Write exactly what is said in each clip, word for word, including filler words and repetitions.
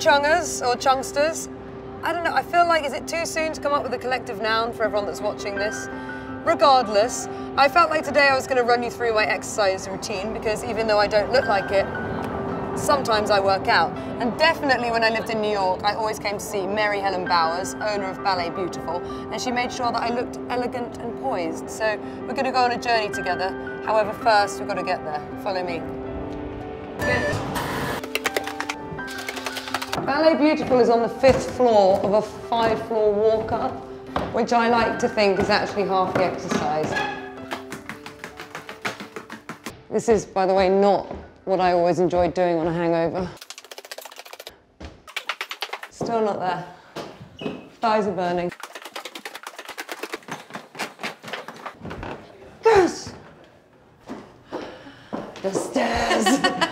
chungers or chungsters. I don't know, I feel like, is it too soon to come up with a collective noun for everyone that's watching this? Regardless, I felt like today I was going to run you through my exercise routine because even though I don't look like it, sometimes I work out. And definitely when I lived in New York, I always came to see Mary Helen Bowers, owner of Ballet Beautiful, and she made sure that I looked elegant and poised. So we're going to go on a journey together. However, first we've got to get there. Follow me. Ballet Beautiful is on the fifth floor of a five-floor walk-up, which I like to think is actually half the exercise. This is, by the way, not what I always enjoyed doing on a hangover. Still not there. Thighs are burning. Yes! The stairs.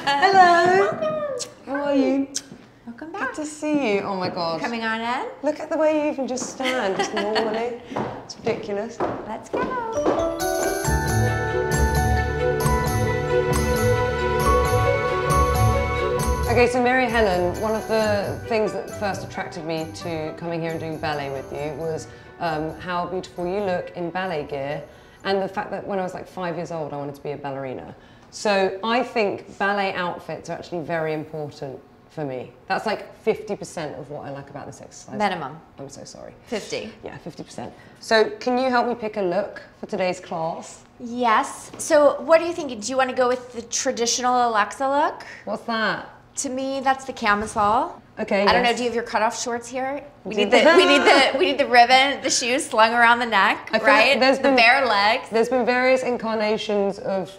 Hello. Welcome. How are you? Welcome back. Good to see you. Oh my God. Coming on in. Look at the way you even just stand, just normally. It's ridiculous. Let's go. Okay, so Mary Helen, one of the things that first attracted me to coming here and doing ballet with you was um, how beautiful you look in ballet gear, and the fact that when I was like five years old, I wanted to be a ballerina. So I think ballet outfits are actually very important for me. That's like fifty percent of what I like about this exercise. Minimum. I'm so sorry. fifty. Yeah, fifty percent. So can you help me pick a look for today's class? Yes. So what do you think? Do you want to go with the traditional Alexa look? What's that? To me, that's the camisole. Okay. I yes. don't know. Do you have your cutoff shorts here? We need the we need the we need the ribbon, the shoes slung around the neck, I right? Like there's the been, bare legs. There's been various incarnations of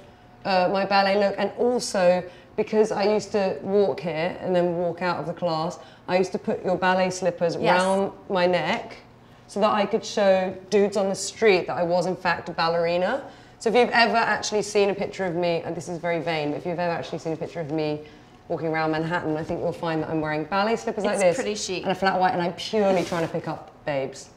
uh, my ballet look, and also because I used to walk here and then walk out of the class, I used to put your ballet slippers yes. around my neck so that I could show dudes on the street that I was in fact a ballerina. So if you've ever actually seen a picture of me, and this is very vain, but if you've ever actually seen a picture of me walking around Manhattan, I think you'll find that I'm wearing ballet slippers it's like this. It's pretty chic. And a flat white, and I'm purely trying to pick up babes.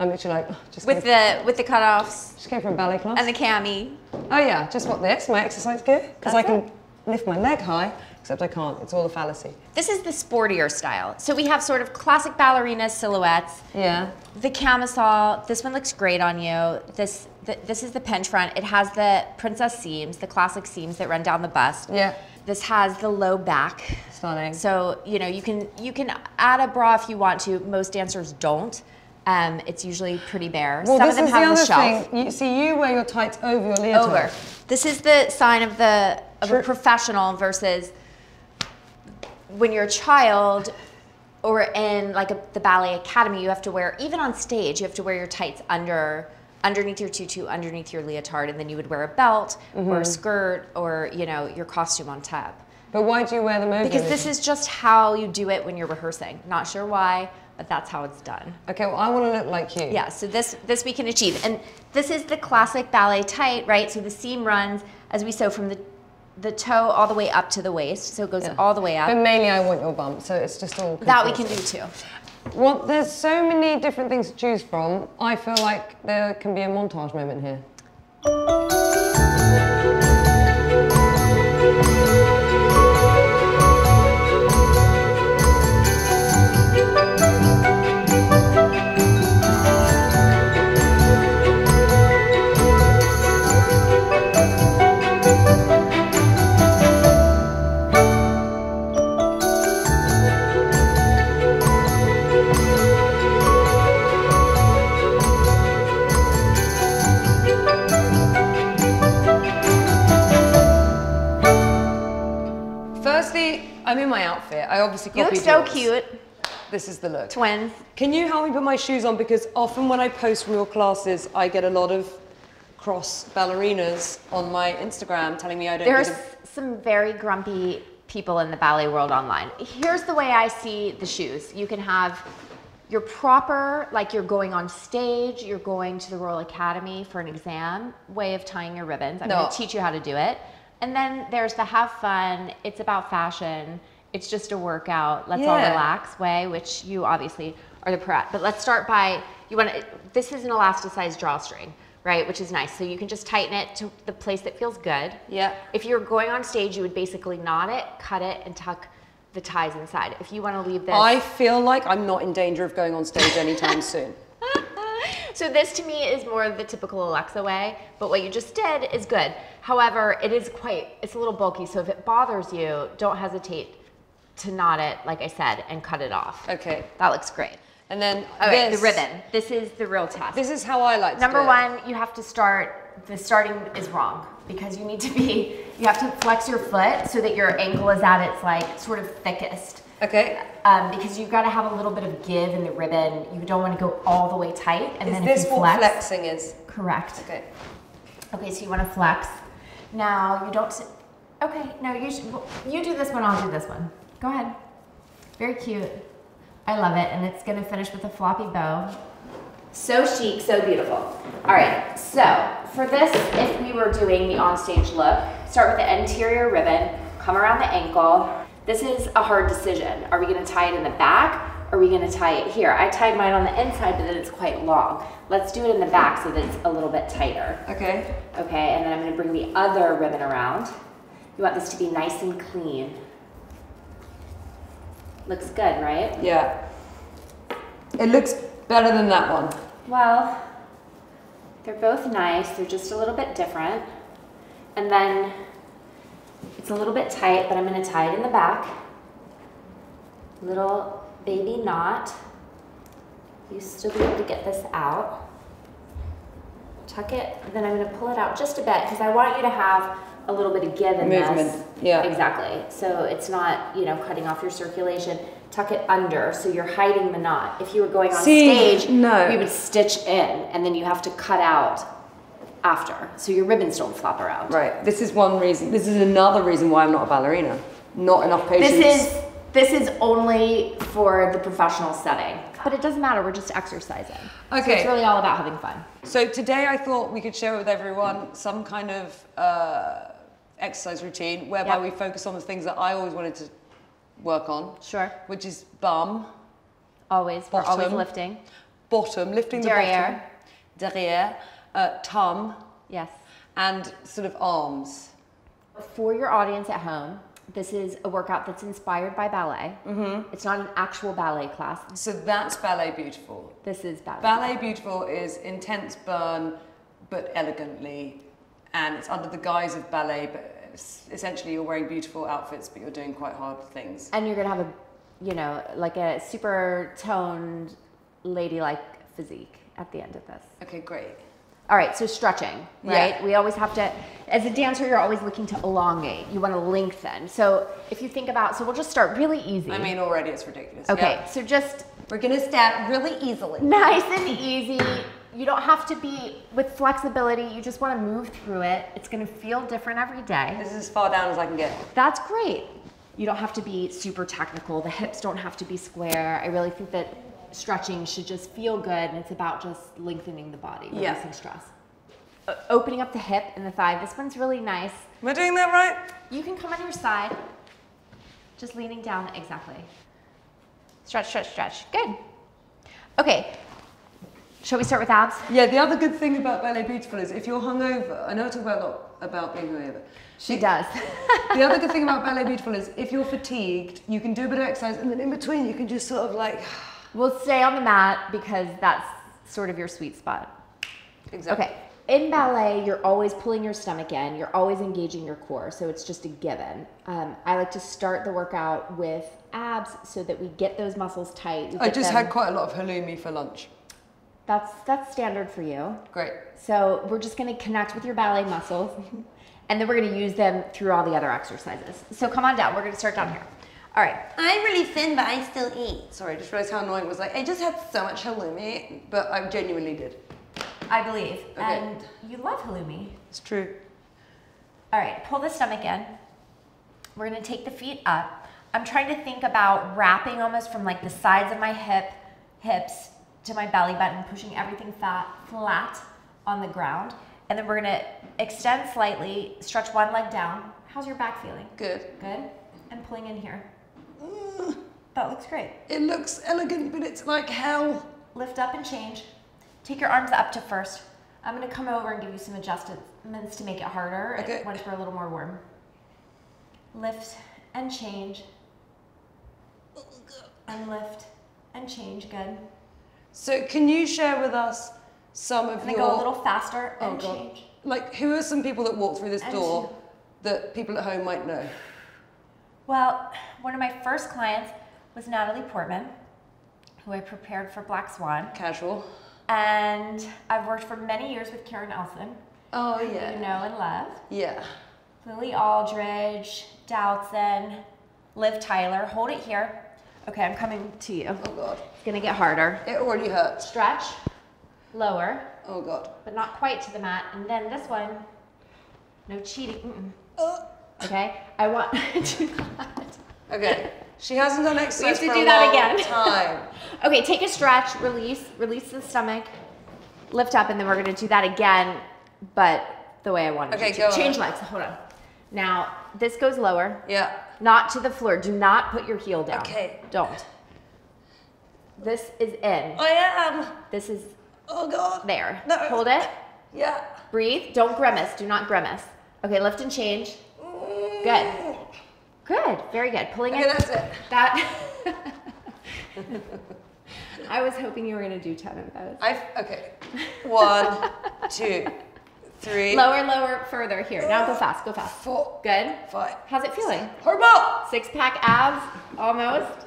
I'm literally like, oh, just with the with the cutoffs. Just came from ballet class. And the cami. Oh yeah, just what this, my exercise gear. Because I can it. lift my leg high, except I can't, it's all a fallacy. This is the sportier style. So we have sort of classic ballerina silhouettes. Yeah. The camisole, this one looks great on you. This, the, this is the pinch front. It has the princess seams, the classic seams that run down the bust. Yeah. This has the low back. Stunning. So, you know, you can you can add a bra if you want to. Most dancers don't. Um, it's usually pretty bare. Well, some of them have the, the shelf. You, see, you wear your tights over your leotard. Over. This is the sign of the of True. a professional versus when you're a child or in like a, the ballet academy, you have to wear, even on stage, you have to wear your tights under underneath your tutu, underneath your leotard, and then you would wear a belt mm-hmm. or a skirt or, you know, your costume on top. But why do you wear them over? Because this is just how you do it when you're rehearsing. Not sure why, but that's how it's done. Okay, well, I want to look like you. Yeah, so this, this we can achieve. And this is the classic ballet tight, right? So the seam runs as we sew from the, the toe all the way up to the waist. So it goes yeah. all the way up. But mainly I want your bump, so it's just all confusing. That we can do too. Well, there's so many different things to choose from. I feel like there can be a montage moment here. I'm in my outfit. I obviously copied yours. You look so cute. This is the look. Twins. Can you help me put my shoes on? Because often when I post from your classes, I get a lot of cross ballerinas on my Instagram telling me I don't do them. There's some very grumpy people in the ballet world online. Here's the way I see the shoes. You can have your proper, like you're going on stage, you're going to the Royal Academy for an exam, way of tying your ribbons. I'm no. going to teach you how to do it. And then there's the have fun, it's about fashion, it's just a workout, let's yeah. all relax way, which you obviously are the pro at. But let's start by, you want to, this is an elasticized drawstring, right, which is nice. So you can just tighten it to the place that feels good. Yeah. If you're going on stage, you would basically knot it, cut it, and tuck the ties inside. If you want to leave this... I feel like I'm not in danger of going on stage anytime soon. So this to me is more the typical Alexa way, but what you just did is good. However, it is quite, it's a little bulky, so if it bothers you, don't hesitate to knot it, like I said, and cut it off. Okay. That looks great. And then okay, this, the ribbon. This is the real test. This is how I like to Number do one, it. You have to start, the starting is wrong because you need to be, you have to flex your foot so that your ankle is at its like sort of thickest. Okay. Um, because you've got to have a little bit of give in the ribbon. You don't want to go all the way tight. And is then this if you flex, what flexing is? Correct. Okay. Okay, so you want to flex. Now you don't, okay, no, you should, you do this one, I'll do this one. Go ahead. Very cute. I love it, and it's gonna finish with a floppy bow. So chic, so beautiful. All right, so for this, if we were doing the onstage look, start with the anterior ribbon, come around the ankle. This is a hard decision. Are we gonna tie it in the back, or are we gonna tie it here? I tied mine on the inside, but then it's quite long. Let's do it in the back so that it's a little bit tighter. Okay. Okay, and then I'm gonna bring the other ribbon around. You want this to be nice and clean. Looks good, right? Yeah. It looks better than that one. Well, they're both nice. They're just a little bit different. And then it's a little bit tight, but I'm going to tie it in the back. Little baby knot. You still be able to get this out. Tuck it. Then I'm going to pull it out just a bit because I want you to have a little bit of give in movement. This. Yeah. Exactly. So it's not, you know, cutting off your circulation. Tuck it under so you're hiding the knot. If you were going on See, stage, no. you would stitch in and then you have to cut out after. So your ribbons don't flop around. Right. This is one reason. This is another reason why I'm not a ballerina. Not enough patience. This is this is only for the professional setting. But it doesn't matter, we're just exercising. Okay. So it's really all about having fun. So today I thought we could share with everyone some kind of uh exercise routine whereby yep. we focus on the things that I always wanted to work on. Sure. Which is bum. Always. Bottom, we're always lifting. Bottom, lifting derriere. the bottom. Derriere. Uh, tum. Yes. And sort of arms. For your audience at home, this is a workout that's inspired by ballet. Mm-hmm. It's not an actual ballet class. So that's Ballet Beautiful. This is Ballet Ballet Beautiful is intense burn, but elegantly. And it's under the guise of ballet, but essentially you're wearing beautiful outfits, but you're doing quite hard things. And you're going to have a, you know, like a super toned, ladylike physique at the end of this. Okay, great. All right, so stretching, right? Yeah. We always have to, as a dancer, you're always looking to elongate. You want to lengthen. So if you think about, so we'll just start really easy. I mean, already it's ridiculous. Okay, yeah. So just. We're going to start really easily. Nice and easy. You don't have to be with flexibility. You just want to move through it. It's going to feel different every day. This is as far down as I can get. That's great. You don't have to be super technical. The hips don't have to be square. I really think that stretching should just feel good, and it's about just lengthening the body, releasing yeah. stress. Uh, opening up the hip and the thigh. This one's really nice. Am I doing that right? You can come on your side. Just leaning down, exactly. Stretch, stretch, stretch. Good. Okay. Shall we start with abs? Yeah, the other good thing about Ballet Beautiful is if you're hungover, I know I talk about a lot about being hungover. She the, does. The other good thing about Ballet Beautiful is if you're fatigued, you can do a bit of exercise and then in between you can just sort of like... We'll stay on the mat because that's sort of your sweet spot. Exactly. Okay. In ballet, you're always pulling your stomach in. You're always engaging your core, so it's just a given. Um, I like to start the workout with abs so that we get those muscles tight. I just them. had quite a lot of halloumi for lunch. That's, that's standard for you. Great. So we're just going to connect with your ballet muscles, and then we're going to use them through all the other exercises. So come on down. We're going to start down here. All right. I'm really thin, but I still eat. Sorry, I just realized how annoying it was. Like, I just had so much halloumi, but I genuinely did. I believe. Okay. And you love halloumi. It's true. All right. Pull the stomach in. We're going to take the feet up. I'm trying to think about wrapping almost from like the sides of my hip, hips, to my belly button, pushing everything fat, flat on the ground. And then we're gonna extend slightly, stretch one leg down. How's your back feeling? Good. Good? And pulling in here. Mm, that looks great. It looks elegant, but it's like hell. Lift up and change. Take your arms up to first. I'm gonna come over and give you some adjustments to make it harder okay. once we're a little more warm. Lift and change. and lift and change. Good. So can you share with us some of and your... And go a little faster oh and God. change. Like, who are some people that walk through this and door that people at home might know? Well, one of my first clients was Natalie Portman, who I prepared for Black Swan. Casual. And I've worked for many years with Karen Elson. Oh, yeah. Who you know and love. Yeah. Lily Aldridge, Dowdson, Liv Tyler. Hold it here. Okay, I'm coming to you. Oh, God. It's going to get harder. It already hurts. Stretch. Lower. Oh, God. But not quite to the mat. And then this one. No cheating. Mm-mm. Oh. Okay? I want to do that. Okay. She hasn't done exercise for a long time. We have to do that again. Okay, take a stretch. Release. Release the stomach. Lift up, and then we're going to do that again, but the way I wanted okay, to. Okay, go Change on. legs. Hold on. Now, this goes lower. Yeah. Not to the floor. Do not put your heel down. Okay. Don't. This is in. I am. This is Oh God. There. No. Hold it. Yeah. Breathe. Don't grimace. Do not grimace. Okay, lift and change. Mm. Good. Good. Very good. Pulling okay, in. Okay, that's it. That. I was hoping you were going to do ten of those. I've, okay. One, two. Three. Lower, lower, further. Here. Now go fast. Go fast. Four. Good. Five. How's it feeling? Horrible. Six pack abs. Almost.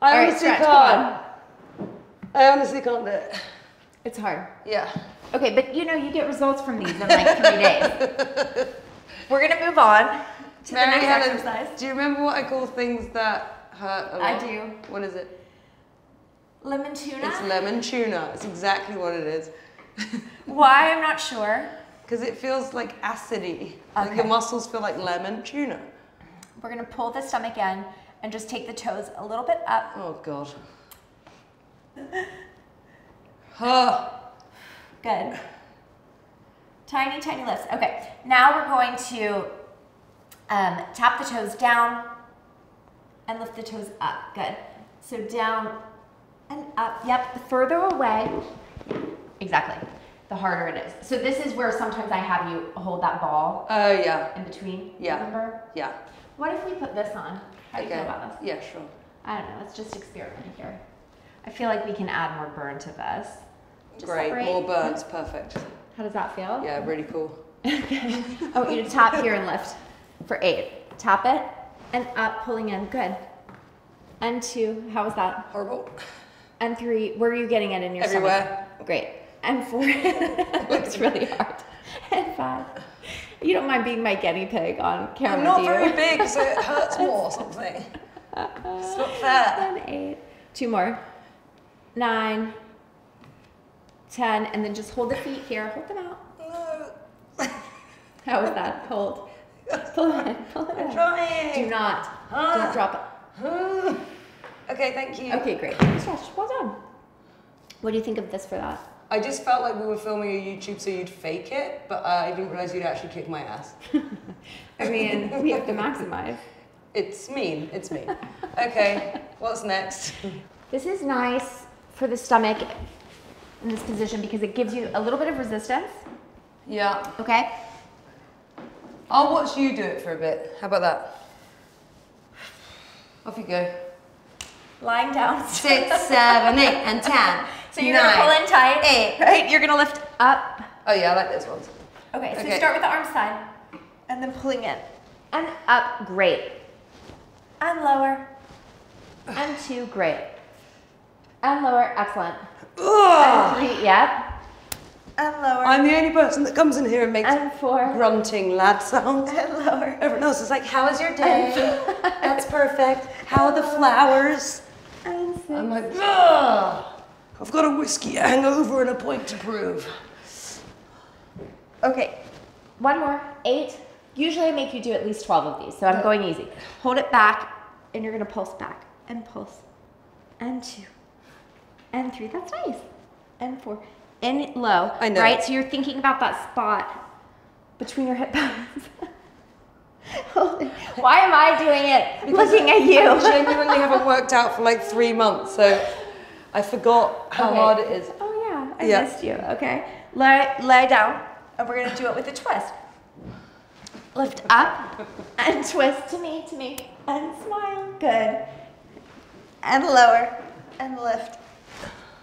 I honestly right, can't. I honestly can't do it. It's hard. Yeah. Okay, but you know, you get results from these in like three days. We're going to move on to Mary the next Helen, exercise. Do you remember what I call things that hurt a lot? I do. What is it? Lemon tuna? It's lemon tuna. It's exactly what it is. Why, I'm not sure. Because it feels like acidy. Okay. Like your muscles feel like lemon tuna. We're going to pull the stomach in and just take the toes a little bit up. Oh, God. Huh. Good. Tiny, tiny lifts. Okay. Now we're going to um, tap the toes down and lift the toes up. Good. So down and up. Yep. The further away. Exactly. The harder it is. So this is where sometimes I have you hold that ball. Oh, uh, yeah. In between. Yeah. Remember? Yeah. What if we put this on? How okay. do you feel about this? Yeah, sure. I don't know. Let's just experiment here. I feel like we can add more burn to this. Just Great. Separate. More burns. Perfect. How does that feel? Yeah, really cool. Okay. I want you to tap here and lift for eight. Tap it and up, pulling in. Good. And two. How was that? Horrible. And three. Where are you getting it in your Everywhere. Stomach? Great. And four. It looks really hard. And five. You don't mind being my guinea pig on camera, I'm not do you? Very big, so it hurts more or something. It's not fair. Seven, eight. Two more. Nine. Ten. And then just hold the feet here. Hold them out. No. How was that? Hold. Pull it in. Pull it in. I'm trying. Do not. Ah. Don't drop it. Okay, thank you. Okay, great. Stretch. Well done. What do you think of this for that? I just felt like we were filming a YouTube so you'd fake it, but uh, I didn't realize you'd actually kick my ass. I mean, we have to maximize. It's mean, it's mean. Okay, what's next? This is nice for the stomach in this position because it gives you a little bit of resistance. Yeah. Okay. I'll watch you do it for a bit. How about that? Off you go. Lying down. Six, seven, eight, and ten. So you're going to pull in tight. Eight. Right? You're going to lift up. Oh, yeah, I like those ones. Okay, so okay. start with the arm side and then pulling in. And up, great. And lower. And two, great. And lower, excellent. Ugh. And three, yep. And lower. I'm the only person that comes in here and makes and four. grunting lad sounds. And lower. Everyone else is like, how is your day? That's perfect. How are the flowers? And six. I'm like, ugh. I've got a whiskey hangover and a point to prove. Okay, one more, eight. Usually I make you do at least twelve of these, so I'm going easy. Hold it back, and you're gonna pulse back, and pulse, and two, and three, that's nice, and four, and low, I know. Right? So you're thinking about that spot between your hip bones. Why am I doing it because looking at you? I genuinely haven't worked out for like three months, so. I forgot how okay. hard it is. Oh, yeah. I yeah. missed you. Okay. Lay, lay down, and we're going to do it with a twist. Lift up and twist to me, to me, and smile. Good. and lower and lift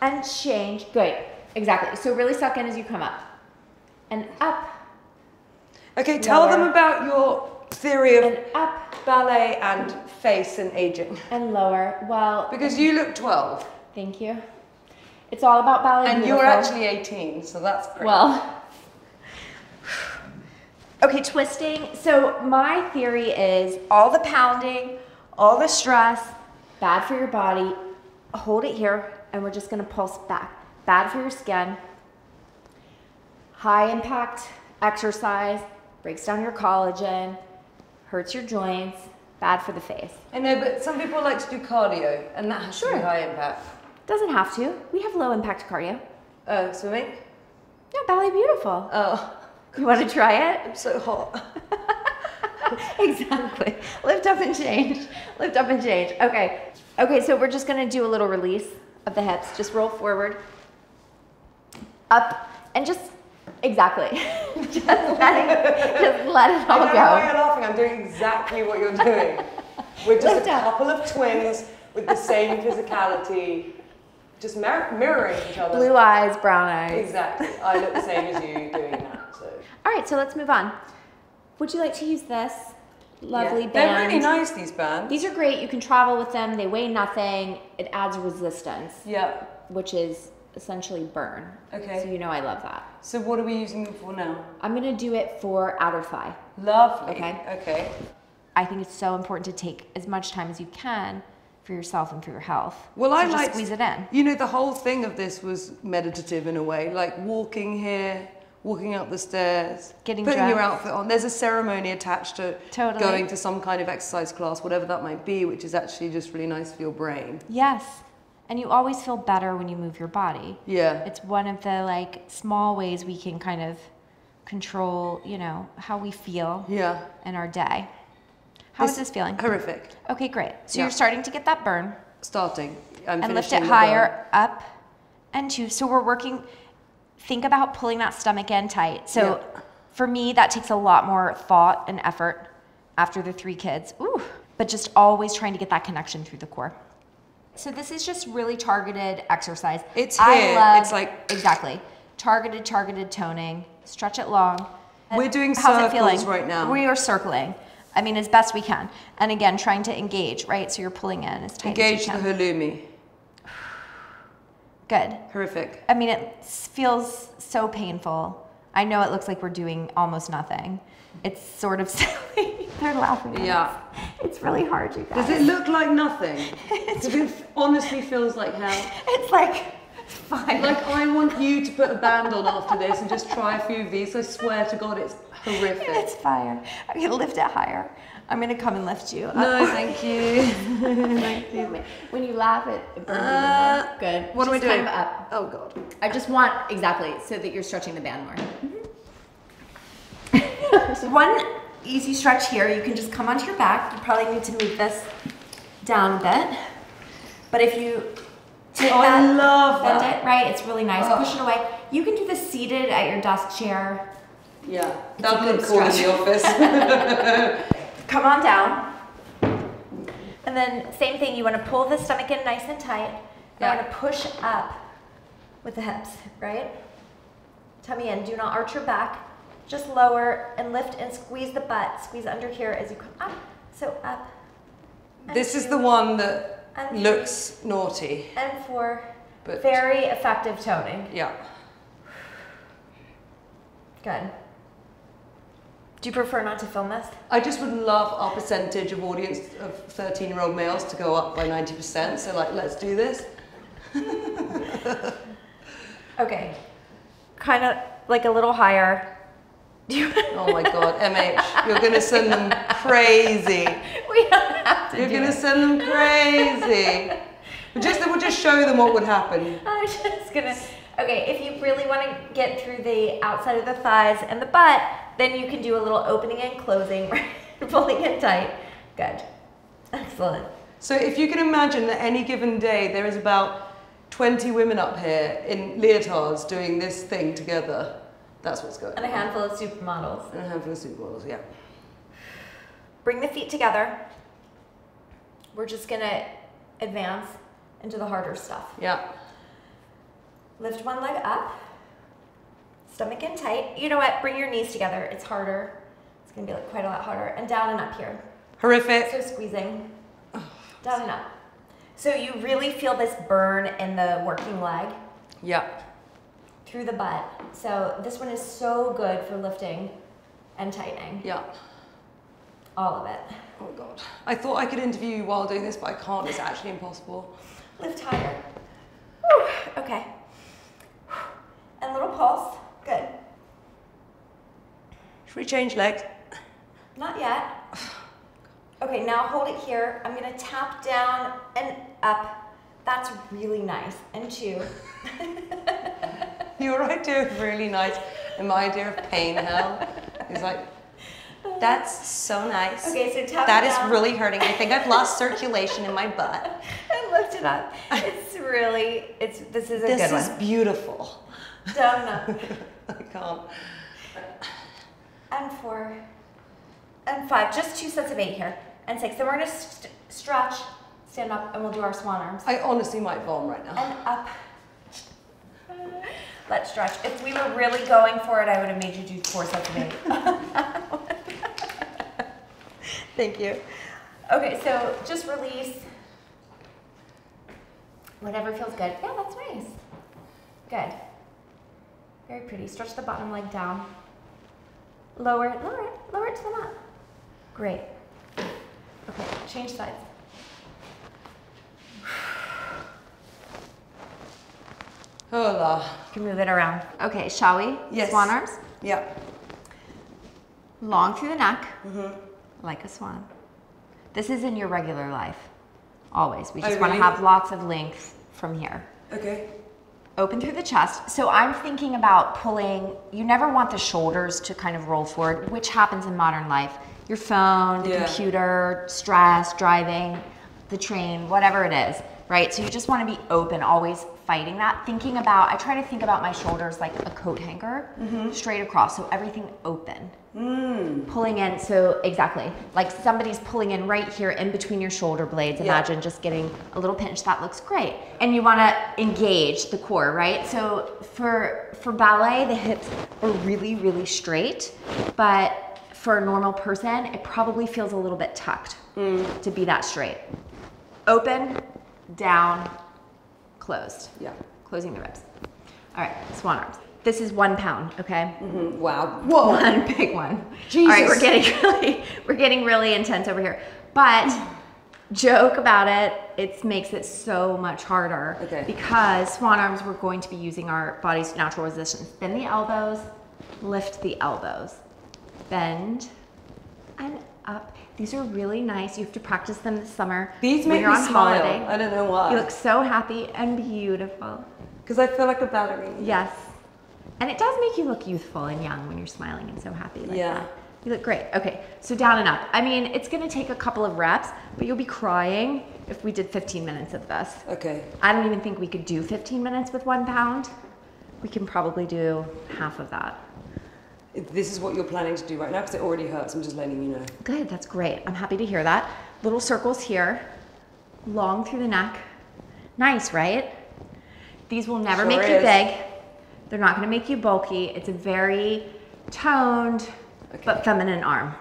and change. Great, exactly. So really suck in as you come up and up. Okay, tell them about your theory of up ballet and face and aging. And lower, well. Because you look twelve. Thank you. It's all about ballet. And you're actually eighteen, so that's great. Well. Okay, twisting. So my theory is all the pounding, all the stress, bad for your body. Hold it here, and we're just gonna pulse back. Bad for your skin. High impact exercise, breaks down your collagen, hurts your joints, bad for the face. I know, but some people like to do cardio, and that has sure. to be high impact. Doesn't have to. We have low impact cardio. Oh, swimming? No, Ballet Beautiful. Oh. You want to try it? I'm so hot. Exactly. Lift up and change. Lift up and change. Okay. Okay, so we're just going to do a little release of the hips. Just roll forward, up, and just, exactly. just, let it, just let it all I don't go. Know why you're laughing. I'm doing exactly what you're doing. We're just Lift a up. couple of twins with the same physicality. Just mirroring each other. Blue eyes, brown eyes. Exactly. I look the same as you doing that. So. All right, so let's move on. Would you like to use this lovely yeah. band? They're really nice, these bands. These are great. You can travel with them. They weigh nothing. It adds resistance. Yeah. Which is essentially burn. Okay. So you know I love that. So what are we using them for now? I'm going to do it for outer thigh. Lovely. Okay. Okay. I think it's so important to take as much time as you can for yourself and for your health. Well, so I like squeeze it in. You know, the whole thing of this was meditative in a way, like walking here, walking up the stairs, getting putting dressed. your outfit on. There's a ceremony attached to totally. going to some kind of exercise class, whatever that might be, which is actually just really nice for your brain. Yes, and you always feel better when you move your body. Yeah, it's one of the like small ways we can kind of control, you know, how we feel. Yeah, in our day. How this is this feeling? Horrific. Okay, great. So yeah. you're starting to get that burn. Starting. I'm and lift it higher, burn. up, and two. So we're working, think about pulling that stomach in tight. So yeah. for me, that takes a lot more thought and effort after the three kids. Ooh. But just always trying to get that connection through the core. So this is just really targeted exercise. It's I here. Love, it's like. Exactly. Targeted, targeted toning. Stretch it long. And we're doing how's circles right now. We are circling. I mean, as best we can. And again, trying to engage, right? So you're pulling in as tight engage as you can. Engage the halloumi. Good. Horrific. I mean, it feels so painful. I know it looks like we're doing almost nothing. It's sort of silly. They're laughing at yeah. us. It's really hard, you guys. Does it look like nothing? Does really... it honestly feels like hell? It's like fire. Like, I want you to put a band on after this and just try a few of these. I swear to God, it's horrific. It's fire. I'm going to lift it higher. I'm going to come and lift you. No, uh, thank you. Thank you. When you laugh, it, it burns uh, even more. Good. What just am I doing? Kind of up. Oh, God. I just want, exactly, so that you're stretching the band more. Mm-hmm. So one easy stretch here. You can just come onto your back. You probably need to move this down a bit. But if you take oh, that, I love bend that. it, right? It's really nice. Oh. Push it away. You can do this seated at your desk chair. Yeah, that would look cool in the office. Come on down. And then same thing, you want to pull the stomach in nice and tight. Yeah. You want to push up with the hips, right? Tummy in, do not arch your back. Just lower and lift and squeeze the butt. Squeeze under here as you come up. So up. This two, is the one that and looks three, naughty. And four, but very effective toning. Yeah. Good. Do you prefer not to film this? I just would love our percentage of audience of thirteen-year-old males to go up by ninety percent. So, like, let's do this. Okay. Kind of like a little higher. Oh, my God. M H, you're going to send them crazy. We don't have to You're going to send them crazy. Just, we'll just show them what would happen. I'm just going to... Okay, if you really want to get through the outside of the thighs and the butt, then you can do a little opening and closing, right? Pulling it tight. Good. Excellent. So if you can imagine that any given day, there is about twenty women up here in leotards doing this thing together. That's what's going on. And a handful of supermodels. And a handful of supermodels, yeah. Bring the feet together. We're just going to advance into the harder stuff. Yeah. Lift one leg up, stomach in tight. You know what? Bring your knees together. It's harder. It's going to be like quite a lot harder. And down and up here. Horrific. So squeezing. Oh, down and up. So you really feel this burn in the working leg. Yeah. Through the butt. So this one is so good for lifting and tightening. Yeah. All of it. Oh God. I thought I could interview you while doing this, but I can't. It's actually impossible. Lift higher. Whew. Okay. And a little pulse. Good. Should we change legs? Not yet. Okay, now hold it here. I'm gonna tap down and up. That's really nice. And two. Your idea of really nice and my idea of pain hell is like, that's so nice. Okay, so tap that down. Is really hurting. I think I've lost circulation in my butt. I lift it up. It's really, it's this is a this good one. This is beautiful. Down up. I can't. And four. And five. Just two sets of eight here. And six. Then we're going to st stretch, stand up, and we'll do our swan arms. I honestly might vom right now. And up. Let's stretch. If we were really going for it, I would have made you do four sets of eight. Thank you. Okay, so just release. Whatever feels good. Yeah, that's nice. Good. Very pretty. Stretch the bottom leg down. Lower it, lower it, lower it to the mat. Great. Okay, change sides. Hola. You can move it around. Okay, shall we? Yes. Swan arms? Yeah. Long through the neck. Mm-hmm. Like a swan. This is in your regular life, always. We just oh, really? want to have lots of length from here. Okay. Open through the chest. So I'm thinking about pulling, you never want the shoulders to kind of roll forward, which happens in modern life. Your phone, the yeah. computer, stress, driving, the train, whatever it is, right? So you just want to be open, always fighting that. Thinking about, I try to think about my shoulders like a coat hanger, mm-hmm. straight across, so everything open. Mm. Pulling in, so exactly, like somebody's pulling in right here in between your shoulder blades. Imagine yeah. just getting a little pinch. That looks great. And you want to engage the core, right? So for for ballet, the hips are really, really straight, but for a normal person, it probably feels a little bit tucked mm. to be that straight. Open, down, closed. Yeah. Closing the ribs. All right, swan arms. This is one pound, okay? Mm-hmm. Wow. Whoa. One big one. Jesus. All right, we're getting really, we're getting really intense over here. But joke about it, it makes it so much harder. Okay. Because swan arms, we're going to be using our body's natural resistance. Bend the elbows, lift the elbows. Bend and up. These are really nice. You have to practice them this summer. These make me smile. Holiday. I don't know why. You look so happy and beautiful. Because I feel like a ballerina. Yes. And it does make you look youthful and young when you're smiling and so happy like yeah. that. You look great. Okay, so down and up. I mean, it's going to take a couple of reps, but you'll be crying if we did fifteen minutes of this. Okay. I don't even think we could do fifteen minutes with one pound. We can probably do half of that. If this is what you're planning to do right now because it already hurts. I'm just letting you know. Good. That's great. I'm happy to hear that. Little circles here. Long through the neck. Nice, right? These will never sure make you is. big. They're not going to make you bulky. It's a very toned, okay. but feminine arm.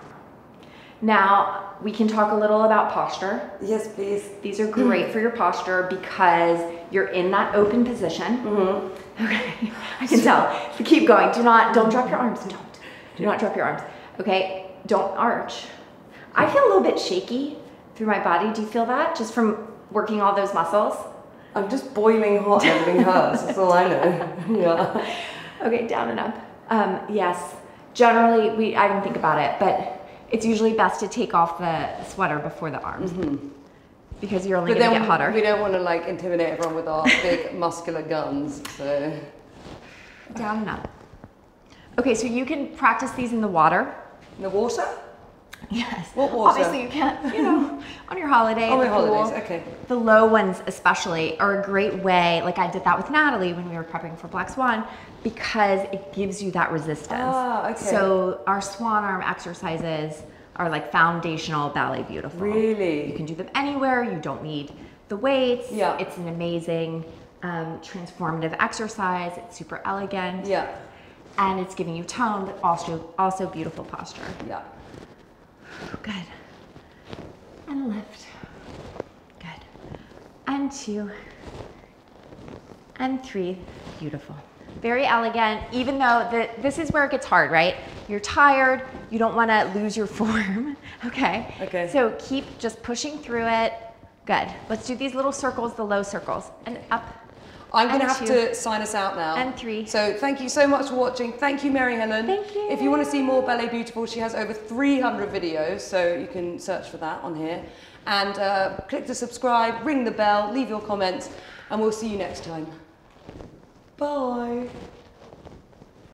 Now, we can talk a little about posture. Yes, please. These are great mm. for your posture because you're in that open position. Mm-hmm. Okay, I can tell. So keep going. Do not, don't drop your arms. Don't. Do not drop your arms. Okay, don't arch. I feel a little bit shaky through my body. Do you feel that just from working all those muscles? I'm just boiling hot, everything hurts, that's all I know. Yeah. Okay, down and up. Um, yes, generally, we. I don't think about it, but it's usually best to take off the sweater before the arms, mm-hmm. because you're only but gonna get hotter. We don't wanna like intimidate everyone with our big muscular guns, so. Down and up. Okay, so you can practice these in the water. In the water? Yes. What water? Obviously you can't, you know, on your holiday. On my holidays, pool, okay. The low ones especially are a great way, like I did that with Natalie when we were prepping for Black Swan, because it gives you that resistance. Oh, okay. So our swan arm exercises are like foundational ballet beautiful. Really? You can do them anywhere. You don't need the the weights. Yeah. It's an amazing um, transformative exercise. It's super elegant. Yeah. And it's giving you tone, but also, also beautiful posture. Yeah. Good. And lift. Good. And two. And three. Beautiful. Very elegant, even though the, this is where it gets hard, right? You're tired. You don't want to lose your form. Okay. Okay. So keep just pushing through it. Good. Let's do these little circles, the low circles. And up. I'm going to have to sign us out now. And three. So thank you so much for watching. Thank you, Mary Helen. Thank you. If you want to see more Ballet Beautiful, she has over three hundred videos, so you can search for that on here. And uh, click to subscribe, ring the bell, leave your comments, and we'll see you next time. Bye.